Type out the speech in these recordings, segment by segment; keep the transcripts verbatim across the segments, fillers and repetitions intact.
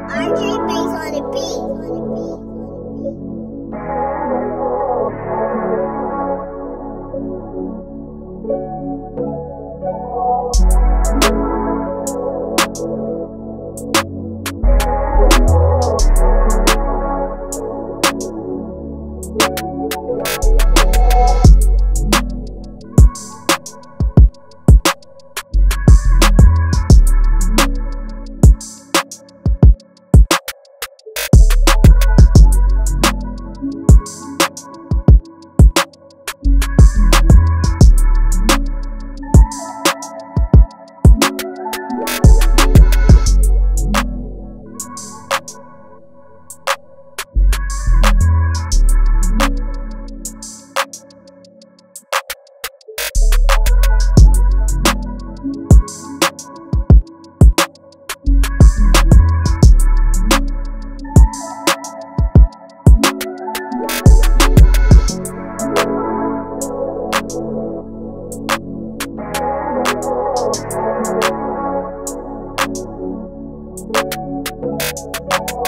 R J Bass on the beat.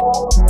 Oh,